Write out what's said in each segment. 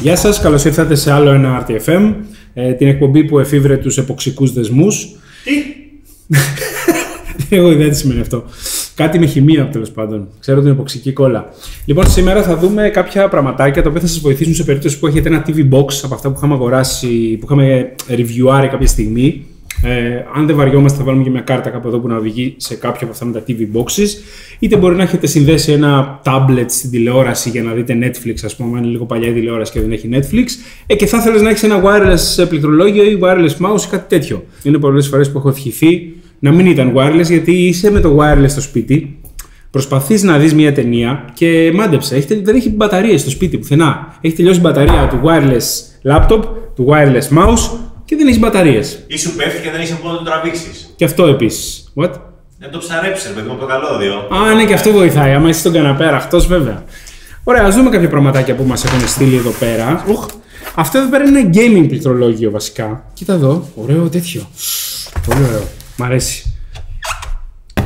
Γεια σας, καλώς ήρθατε σε άλλο ένα RTFM, την εκπομπή που εφήβρε τους εποξικούς δεσμούς. Τι? Εγώ δεν σημαίνει αυτό. Κάτι με χημεία, τέλος πάντων. Ξέρω την εποξική κόλλα. Λοιπόν, σήμερα θα δούμε κάποια πραγματάκια τα οποία θα σας βοηθήσουν σε περίπτωση που έχετε ένα TV box από αυτά που είχαμε αγοράσει, που είχαμε reviewάρει κάποια στιγμή. Αν δεν βαριόμαστε, θα βάλουμε και μια κάρτα κάπου εδώ που να οδηγεί σε κάποια από αυτά με τα TV boxes. Είτε μπορεί να έχετε συνδέσει ένα tablet στην τηλεόραση για να δείτε Netflix, ας πούμε, αν είναι λίγο παλιά η τηλεόραση και δεν έχει Netflix. Και θα ήθελες να έχεις ένα wireless πληκτρολόγιο ή wireless mouse ή κάτι τέτοιο. Είναι πολλές φορές που έχω ευχηθεί να μην ήταν wireless, γιατί είσαι με το wireless στο σπίτι, προσπαθείς να δεις μια ταινία και μάντεψε, δεν έχει μπαταρίες στο σπίτι πουθενά. Έχει τελειώσει η μπαταρία του wireless laptop, του wireless mouse. Και δεν έχει μπαταρίες. Ή σου πέφτει και δεν έχει από να τον τραβήξεις. Και αυτό επίσης. What? Να το ψαρέψεις, παιδί μου, από το καλώδιο. Α, ναι, και αυτό βοηθάει. Άμα είσαι στον καναπέρα, αυτός βέβαια. Ωραία, ας δούμε κάποια πραγματάκια που μας έχουν στείλει εδώ πέρα. Αυτό εδώ πέρα είναι ένα gaming πληκτρολόγιο βασικά. Κοίτα εδώ, ωραίο τέτοιο. Πολύ ωραίο. Μ' αρέσει.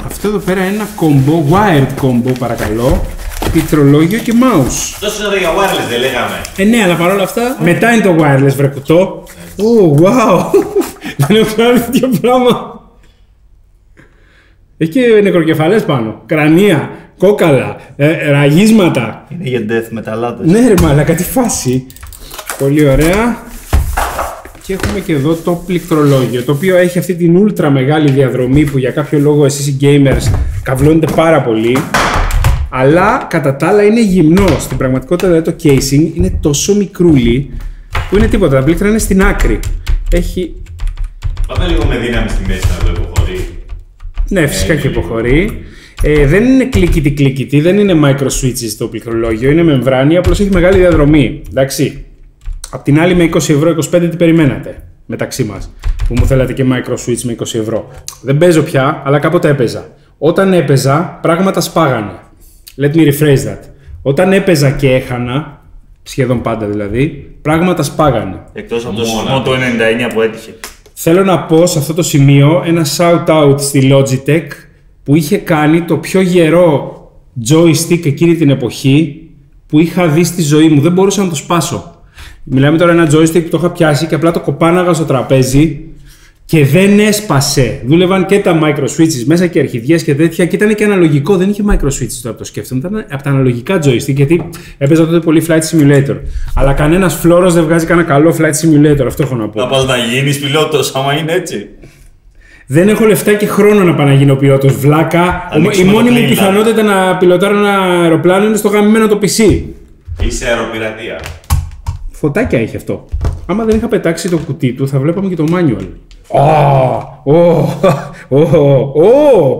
Αυτό εδώ πέρα είναι ένα combo, wired combo παρακαλώ. Πληκτρολόγιο και mouse. Τόσο είναι για wireless, δεν λέγαμε. Ναι, αλλά παρόλα αυτά. Μετά είναι το wireless, βρε κουτό. Oh, wow! Δεν έχω κάνει τέτοιο πράγμα. Έχει και νεκροκεφαλές πάνω. Κρανία, κόκαλα, ραγίσματα. Είναι για death μεταλλάτες. Ναι, ρε μαλάκα, τι φάση. Πολύ ωραία. Και έχουμε και εδώ το πληκτρολόγιο, το οποίο έχει αυτή την ultra μεγάλη διαδρομή που για κάποιο λόγο εσείς οι gamers καυλώνετε πάρα πολύ. Αλλά κατά τα άλλα είναι γυμνό. Στην πραγματικότητα δηλαδή το casing είναι τόσο μικρούλι που είναι τίποτα. Τα πλήκτρα είναι στην άκρη. Έχει. Πάτα λίγο με δύναμη στη μέση να το υποχωρεί. Ναι, φυσικά και υποχωρεί. Δεν είναι κλικητή-κλικητή, δεν είναι micro switches το πληκτρολόγιο. Είναι μεμβράνη, απλώς έχει μεγάλη διαδρομή. Εντάξει. Απ' την άλλη με 20 ευρώ, 25 τι περιμένατε μεταξύ μας. Που μου θέλατε και micro switch με 20 ευρώ. Δεν παίζω πια, αλλά κάποτε έπαιζα. Όταν έπαιζα, πράγματα σπάγανε. Let me rephrase that. Όταν έπαιζα και έχανα, σχεδόν πάντα δηλαδή, πράγματα σπάγανε. Εκτός από το σεισμό του 99 που έτυχε. Θέλω να πω σε αυτό το σημείο ένα shout-out στη Logitech που είχε κάνει το πιο γερό joystick εκείνη την εποχή που είχα δει στη ζωή μου. Δεν μπορούσα να το σπάσω. Μιλάμε τώρα ένα joystick που το είχα πιάσει και απλά το κοπάναγα στο τραπέζι και δεν έσπασε. Δούλευαν και τα micro switches μέσα και αρχιδιές και τέτοια. Και ήταν και αναλογικό, δεν είχε micro switches τώρα που το σκέφτομαι. Ήταν από τα αναλογικά joystick, γιατί έπαιζα τότε πολύ flight simulator. Αλλά κανένα φλόρο δεν βγάζει κανένα καλό flight simulator, αυτό έχω να πω. Να πας να γίνεις πιλότος, άμα είναι έτσι. Δεν έχω λεφτά και χρόνο να πάω να γίνω πιλότος. Βλάκα. Η μόνη μου πιθανότητα να πιλωτάρω ένα αεροπλάνο είναι στο γαμμένο το PC. Είσαι αεροπειρατεία. Φωτάκια έχει αυτό. Άμα δεν είχα πετάξει το κουτί του, θα βλέπαμε και το manual.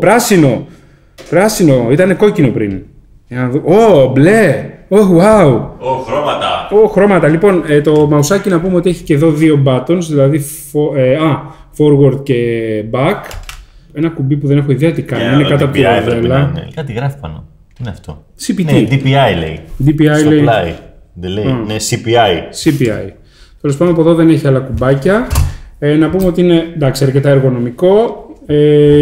Πράσινο! Πράσινο, ήταν κόκκινο πριν. Μπλε! Wow! Χρώματα! Χρώματα! Λοιπόν, το μαουσάκι να πούμε ότι έχει και εδώ δύο buttons, δηλαδή forward και back. Ένα κουμπί που δεν έχω ιδέα τι κάνει, είναι κάτω από την ροδέλα. Κάτι γράφει πάνω. Τι είναι αυτό? CPT. Ναι, DPI λέει. DPI λέει. Ναι, CPI. CPI. Τέλος πάντων, από εδώ δεν έχει άλλα κουμπάκια. Να πούμε ότι είναι εντάξει, αρκετά εργονομικό,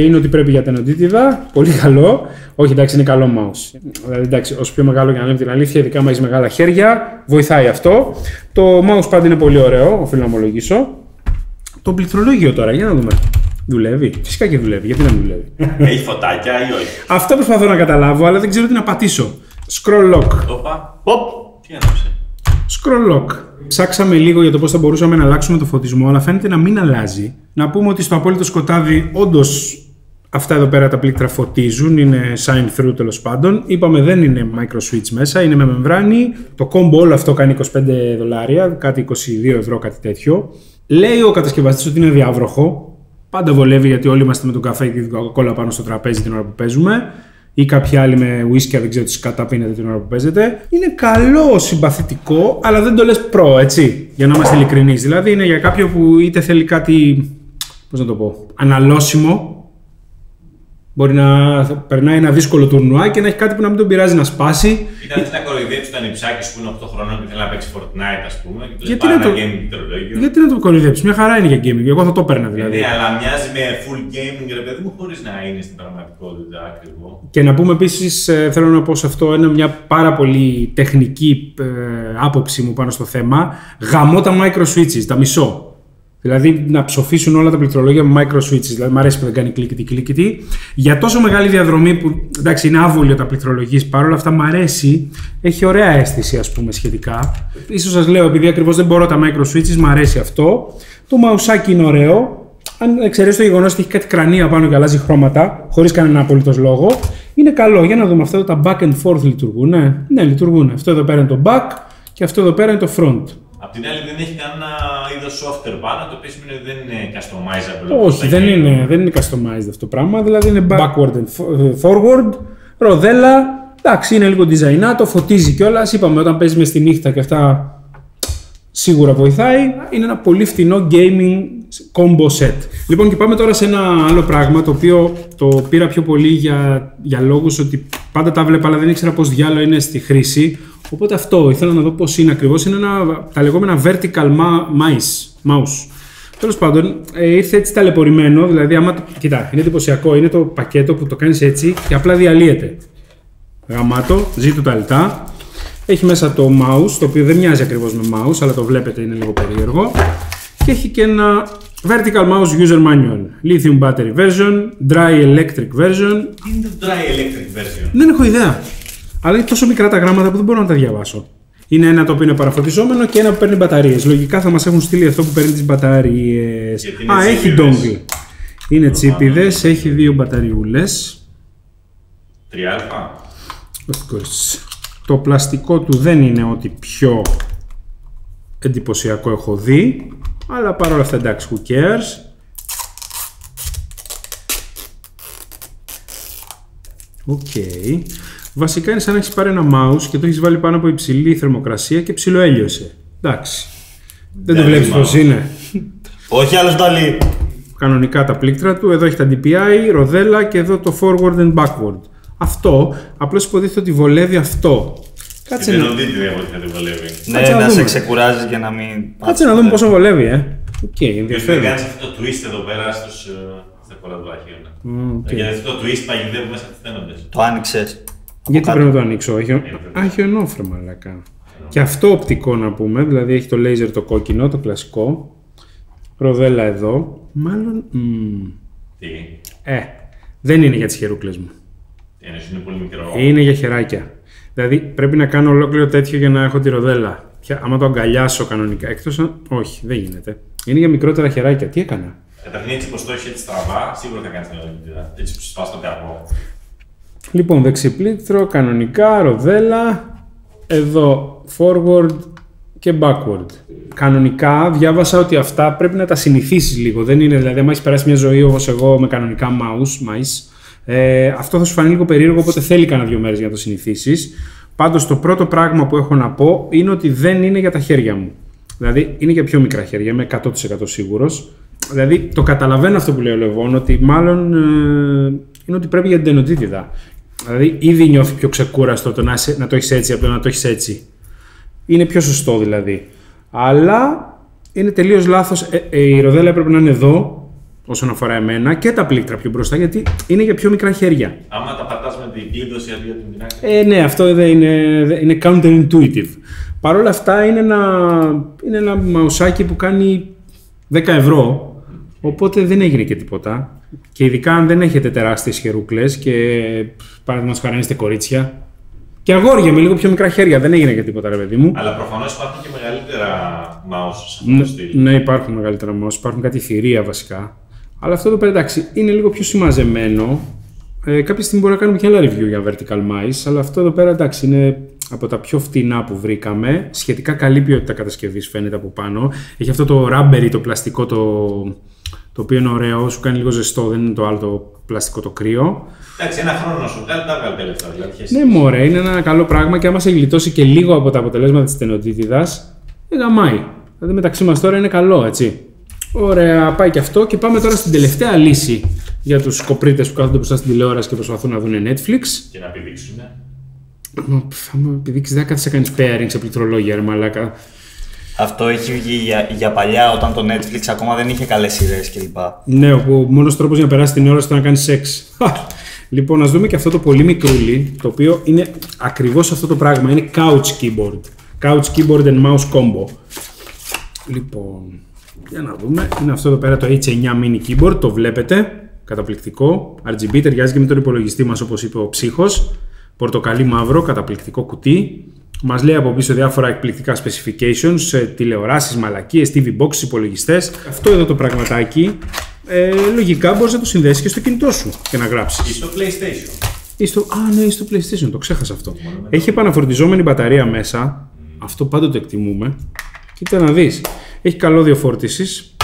είναι ότι πρέπει για την οντίτιδα, πολύ καλό. Όχι εντάξει, είναι καλό mouse. Δηλαδή εντάξει, όσο πιο μεγάλο για να λέμε την αλήθεια, ειδικά μα έχει μεγάλα χέρια, βοηθάει αυτό. Το mouse pad είναι πολύ ωραίο, οφείλω να ομολογήσω. Το πληκτρολόγιο τώρα, για να δούμε. Δουλεύει. Φυσικά και δουλεύει, γιατί να μην δουλεύει. Έχει φωτάκια ή όχι? Αυτό προσπαθώ να καταλάβω, αλλά δεν ξέρω τι να πατήσω. Scroll lock. Τι έναψε? Scroll lock. Ψάξαμε λίγο για το πώς θα μπορούσαμε να αλλάξουμε το φωτισμό, αλλά φαίνεται να μην αλλάζει. Να πούμε ότι στο απόλυτο σκοτάδι, όντως αυτά εδώ πέρα τα πλήκτρα φωτίζουν, είναι shine through τέλος πάντων. Είπαμε δεν είναι micro switch μέσα, είναι με μεμβράνη. Το combo όλο αυτό κάνει $25, κάτι 22 ευρώ, κάτι τέτοιο. Λέει ο κατασκευαστής ότι είναι διάβροχο. Πάντα βολεύει γιατί όλοι είμαστε με τον καφέ και την κοκακόλα πάνω στο τραπέζι την ώρα που παίζουμε. Ή κάποιοι άλλοι με whisky, δεν ξέρω τι σκατά πίνετε την ώρα που παίζετε. Είναι καλό, συμπαθητικό, αλλά δεν το λες προ, έτσι. Για να είμαστε ειλικρινείς. Δηλαδή είναι για κάποιον που είτε θέλει κάτι, πώς να το πω, αναλώσιμο, Μπορεί να περνάει ένα δύσκολο τουρνουά και να έχει κάτι που να μην τον πειράζει να σπάσει. Ήταν ένα κοροϊδέψει τον Ιψάκη που είναι 8 χρονών και θέλει να παίξει Fortnite, ας πούμε. Και γιατί, να το... γιατί να το κοροϊδέψει, μια χαρά είναι για gaming. Εγώ θα το παίρνα δηλαδή. Ναι, αλλά μοιάζει με full gaming, ρε παιδί μου, χωρίς να είναι στην πραγματικότητα ακριβό. Και να πούμε επίσης, θέλω να πω σε αυτό, είναι μια πάρα πολύ τεχνική άποψη μου πάνω στο θέμα. Γαμώ τα micro switches, τα μισώ. Δηλαδή να ψοφήσουν όλα τα πληκτρολόγια με micro switches. Δηλαδή μου αρέσει που δεν κάνει κλικ-κλικ-κλικ. Για τόσο μεγάλη διαδρομή που εντάξει είναι άβολο τα πληκτρολογείς, παρόλα αυτά μου αρέσει, έχει ωραία αίσθηση ας πούμε σχετικά. Ίσως σας λέω επειδή ακριβώς δεν μπορώ τα micro switches, μου αρέσει αυτό. Το μαουσάκι είναι ωραίο. Αν εξαιρέσει το γεγονός ότι έχει κάτι κρανία πάνω και αλλάζει χρώματα, χωρίς κανένα απολύτως λόγο, είναι καλό. Για να δούμε αυτά τα back and forth λειτουργούν. Ναι, λειτουργούν. Αυτό εδώ πέρα είναι το back και αυτό εδώ πέρα είναι το front. Απ' την άλλη δεν έχει κανένα είδος software πάνω, το οποίο σημαίνει ότι δεν είναι customizable. Όχι, δεν είναι customized αυτό το πράγμα, δηλαδή είναι backward and forward, ροδέλα, εντάξει είναι λίγο design, το φωτίζει κιόλας, είπαμε όταν παίζουμε στη νύχτα και αυτά σίγουρα βοηθάει, είναι ένα πολύ φθηνό gaming combo set. Λοιπόν και πάμε τώρα σε ένα άλλο πράγμα το οποίο το πήρα πιο πολύ για λόγους ότι πάντα τα βλέπα αλλά δεν ήξερα πώς διάλογο είναι στη χρήση. Οπότε αυτό, ήθελα να δω πώς είναι ακριβώς, είναι τα λεγόμενα vertical mouse. Τέλος πάντων, ήρθε έτσι ταλαιπωρημένο, δηλαδή άμα, κοιτά, είναι εντυπωσιακό, είναι το πακέτο που το κάνεις έτσι και απλά διαλύεται. Γαμάτο, ζήτου τα λιτά. Έχει μέσα το mouse, το οποίο δεν μοιάζει ακριβώς με mouse, αλλά το βλέπετε είναι λίγο περίεργο. Και έχει και ένα vertical mouse user manual, lithium battery version, dry electric version. Τι είναι το dry electric version? Δεν έχω ιδέα. Αλλά είναι τόσο μικρά τα γράμματα που δεν μπορώ να τα διαβάσω. Είναι ένα το οποίο είναι παραφορτιζόμενο και ένα που παίρνει μπαταρίες. Λογικά θα μας έχουν στείλει αυτό που παίρνει τις μπαταρίες. Α, έχει dongle. Είναι τσίπιδες, έχει δύο μπαταριούλες. 3α. Of course. Το πλαστικό του δεν είναι ό,τι πιο εντυπωσιακό έχω δει. Αλλά παρόλα αυτά εντάξει, who cares. Οκ. Okay. Βασικά είναι σαν να έχεις πάρει ένα mouse και το έχεις βάλει πάνω από υψηλή θερμοκρασία και ψιλοέλειωσε. Εντάξει. Δεν το βλέπεις πώς είναι. Όχι άλλος Νταλή. Κανονικά τα πλήκτρα του. Εδώ έχει τα DPI, ροδέλα και εδώ το forward and backward. Αυτό απλώς υποτίθεται ότι βολεύει αυτό. Κάτσε να δείτε τι βολεύει. Ναι, να σε ξεκουράζει για να μην. Κάτσε να δούμε πόσο βολεύει, Οκ, ενδιαφέρον. Κάτσε αυτό το twist εδώ πέρα στα κολαδουλάχιωνα. Αυτό το twist παγιδεύει μέσα από. Το άνοιξε. Γιατί πρέπει να το ανοίξω, έχει ονόφρε μαλακά. Και αυτό οπτικό να πούμε, δηλαδή έχει το λέιζερ το κόκκινο, το κλασικό. Ροδέλα εδώ, μάλλον... Τι? Δεν είναι για τις χερούκλες μου. Είναι πολύ μικρό. Είναι για χεράκια. Δηλαδή πρέπει να κάνω ολόκληρο τέτοιο για να έχω τη ροδέλα. Άμα το αγκαλιάσω κανονικά, εκτός... Όχι, δεν γίνεται. Είναι για μικρότερα χεράκια, τι έκανα. Καταρχήν έτσι πως το έχει έτσι στραβά, σίγουρα θα κάνεις την ροδέλα, έτσι που σπάς τον καρμό. Λοιπόν, δεξιπλήκτρο, κανονικά, ροδέλα, εδώ forward και backward. Κανονικά διάβασα ότι αυτά πρέπει να τα συνηθίσεις λίγο. Δεν είναι δηλαδή, αν έχεις περάσει μια ζωή όπως εγώ με κανονικά mouse, αυτό θα σου φανεί λίγο περίεργο, οπότε θέλει κανένα δύο μέρες για να το συνηθίσεις. Πάντως το πρώτο πράγμα που έχω να πω είναι ότι δεν είναι για τα χέρια μου. Δηλαδή είναι για πιο μικρά χέρια, είμαι 100% σίγουρος. Δηλαδή το καταλαβαίνω αυτό που λέει ο Λεβόν, ότι μάλλον είναι ότι πρέπει για την τενοντίτιδα. Δηλαδή ήδη νιώθει πιο ξεκούραστο το να το έχεις έτσι από το να το έχεις έτσι. Είναι πιο σωστό δηλαδή. Αλλά είναι τελείως λάθος. Η ροδέλα έπρεπε να είναι εδώ όσον αφορά εμένα και τα πλήκτρα πιο μπροστά γιατί είναι για πιο μικρά χέρια. Άμα τα πατάς με την κλείδωση αντί για την άκρη. Ναι, αυτό δεν είναι counterintuitive. Παρ' όλα αυτά είναι ένα μαουσάκι που κάνει 10 ευρώ. Οπότε δεν έγινε και τίποτα. Και ειδικά αν δεν έχετε τεράστιες χερούκλες και παραδείγματος χάρη είστε κορίτσια. Και αγόρια με λίγο πιο μικρά χέρια. Δεν έγινε και τίποτα, ρε παιδί μου. Αλλά προφανώς υπάρχουν και μεγαλύτερα mouse. Ναι, υπάρχουν μεγαλύτερα mouse. Υπάρχουν κάτι θηρία βασικά. Αλλά αυτό εδώ πέρα εντάξει είναι λίγο πιο συμμαζεμένο. Κάποια στιγμή μπορεί να κάνουμε και άλλα review για vertical mice. Αλλά αυτό εδώ πέρα εντάξει είναι από τα πιο φτηνά που βρήκαμε. Σχετικά καλή ποιότητα κατασκευής φαίνεται από πάνω. Έχει αυτό το rubbery, το πλαστικό το οποίο είναι ωραίο, σου κάνει λίγο ζεστό, δεν είναι το άλλο το πλαστικό το κρύο. Εντάξει, ένα χρόνο σου βγάλει, τα βγάλει τελευταία. Ναι, μωρέ, είναι ένα καλό πράγμα και άμα σε γλιτώσει και λίγο από τα αποτελέσματα της στενοτήτηδας, γαμάει. Δηλαδή μεταξύ μας τώρα είναι καλό, έτσι. Ωραία, πάει και αυτό και πάμε τώρα στην τελευταία λύση για τους κοπρίτες που κάθονται μπροστά στην τηλεόραση και προσπαθούν να δουν Netflix. Και να πηδήξουν, ναι. Θα μου πηδήξεις, δεν κάθεσαι να κάνεις pairing σε πληκτρολόγια, ρε μαλάκα. Αυτό έχει βγει για παλιά, όταν το Netflix ακόμα δεν είχε καλές σειρές κλπ. Ναι, ο μόνος τρόπος για να περάσει την ώρα ήταν να κάνεις σεξ. Λοιπόν, ας δούμε και αυτό το πολύ μικρούλι, το οποίο είναι ακριβώς αυτό το πράγμα. Είναι couch keyboard. Couch keyboard and mouse combo. Λοιπόν, για να δούμε. Είναι αυτό εδώ πέρα το H9 Mini Keyboard. Το βλέπετε. Καταπληκτικό. RGB, ταιριάζει και με τον υπολογιστή μας, όπως είπε ο ψύχος. Πορτοκαλί μαύρο, καταπληκτικό κουτί. Μας λέει από πίσω διάφορα εκπληκτικά specifications, τηλεοράσεις, μαλακίες, TV box, υπολογιστές. Αυτό εδώ το πραγματάκι, λογικά μπορείς να το συνδέσεις και στο κινητό σου και να γράψεις. Ή στο PlayStation. Α, ναι, στο PlayStation, το ξέχασα αυτό. Έχει επαναφορτιζόμενη μπαταρία μέσα. Αυτό πάντα το εκτιμούμε. Κοίτα να δεις. Έχει καλώδιο φόρτισης.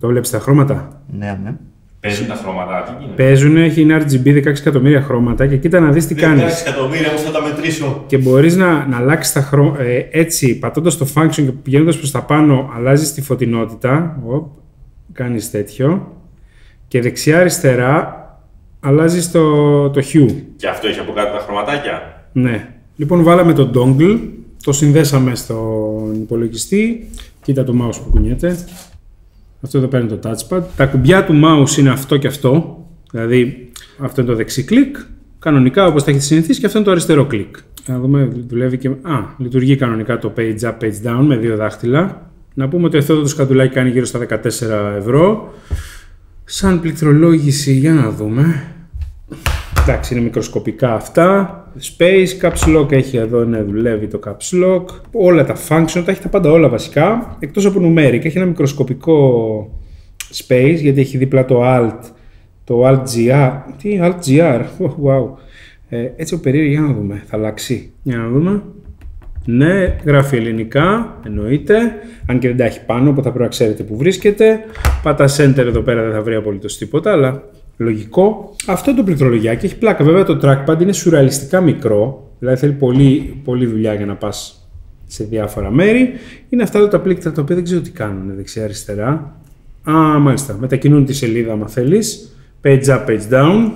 Το βλέπεις τα χρώματα. Ναι, ναι. Παίζουν τα χρώματα, παίζουν, έχει ένα RGB 16 εκατομμύρια χρώματα και κοίτα να δεις τι κάνεις. 16 εκατομμύρια, όμως θα τα μετρήσω. Και μπορείς να αλλάξεις τα χρώματα, έτσι πατώντας το function και πηγαίνοντας προς τα πάνω, αλλάζεις τη φωτεινότητα. Κάνεις τέτοιο. Και δεξιά-αριστερά αλλάζεις το hue. Και αυτό έχει από κάτω τα χρωματάκια. Ναι. Λοιπόν, βάλαμε το dongle, το συνδέσαμε στον υπολογιστή. Κοίτα το mouse που κουνιέται. Αυτό εδώ παίρνει το touchpad. Τα κουμπιά του mouse είναι αυτό και αυτό. Δηλαδή, αυτό είναι το δεξί κλικ. Κανονικά, όπως τα έχετε συνηθίσει, και αυτό είναι το αριστερό κλικ. Να δούμε, δουλεύει και. Λειτουργεί κανονικά το page up, page down με δύο δάχτυλα. Να πούμε ότι αυτό το σκατουλάκι κάνει γύρω στα 14 ευρώ. Σαν πληκτρολόγηση, για να δούμε. Εντάξει, είναι μικροσκοπικά αυτά. Space, caps lock έχει εδώ, ναι, δουλεύει το caps lock. Όλα τα function, τα έχει τα πάντα όλα βασικά, εκτός από numeric. Έχει ένα μικροσκοπικό space, γιατί έχει δίπλα το alt, το alt-gr. Τι, alt-gr, wow. Έτσι ο περίεργο, για να δούμε, θα αλλάξει. Για να δούμε. Ναι, γράφει ελληνικά, εννοείται. Αν και δεν τα έχει πάνω, οπότε θα πρέπει να ξέρετε που βρίσκεται. Πατά enter εδώ πέρα, δεν θα βρει απολύτως τίποτα, αλλά... λογικό. Αυτό το πληκτρολογιάκι έχει πλάκα. Βέβαια το trackpad είναι σουρεαλιστικά μικρό, δηλαδή θέλει πολλή δουλειά για να πας σε διάφορα μέρη. Είναι αυτά εδώ τα πλήκτρα τα οποία δεν ξέρω τι κάνουν δεξιά-αριστερά. Μάλιστα. Μετακινούν τη σελίδα άμα θέλεις. Page up, page down.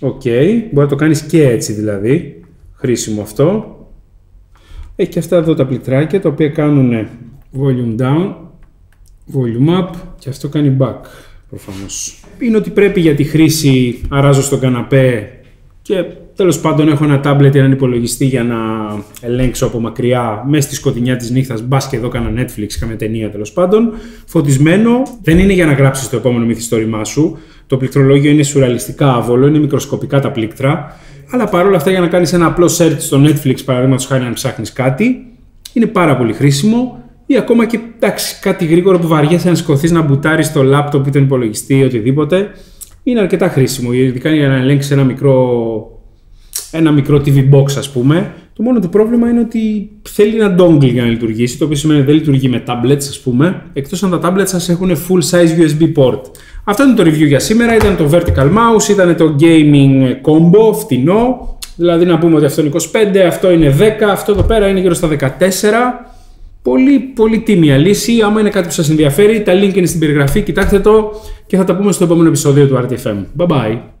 Οκ. Μπορεί να το κάνεις και έτσι δηλαδή. Χρήσιμο αυτό. Έχει και αυτά εδώ τα πληκτράκια τα οποία κάνουν volume down, volume up και αυτό κάνει back. Προφανώς. Είναι ότι πρέπει για τη χρήση, αράζω στον καναπέ και τέλος πάντων έχω ένα τάμπλετ ή έναν υπολογιστή για να ελέγξω από μακριά, μέσα στη σκοτεινιά της νύχτας, μπας και εδώ κάνα Netflix, κάμε ταινία τέλος πάντων. Φωτισμένο, δεν είναι για να γράψεις το επόμενο μυθιστόρημά σου. Το πληκτρολόγιο είναι σουρεαλιστικά άβολο, είναι μικροσκοπικά τα πλήκτρα. Αλλά παρόλα αυτά για να κάνεις ένα απλό search στο Netflix, παραδείγματος χάρη, αν ψάχνεις κάτι, είναι πάρα πολύ χρήσιμο. Ή ακόμα και εντάξει, κάτι γρήγορο που βαριέσαι να σηκωθείς να μπουτάρεις το λάπτοπ ή τον υπολογιστή ή οτιδήποτε, είναι αρκετά χρήσιμο. Ειδικά για να ελέγξεις ένα μικρό TV box, ας πούμε. Το μόνο του πρόβλημα είναι ότι θέλει ένα dongle για να λειτουργήσει, το οποίο σημαίνει ότι δεν λειτουργεί με tablets, ας πούμε, εκτός αν τα tablets σας έχουν full size USB port. Αυτό ήταν το review για σήμερα. Ήταν το vertical mouse, ήταν το gaming combo, φτηνό. Δηλαδή να πούμε ότι αυτό είναι 25, αυτό είναι 10, αυτό εδώ πέρα είναι γύρω στα 14. Πολύ, πολύ τίμια λύση. Άμα είναι κάτι που σας ενδιαφέρει, τα link είναι στην περιγραφή, κοιτάξτε το και θα τα πούμε στο επόμενο επεισόδιο του RTFM. Bye bye!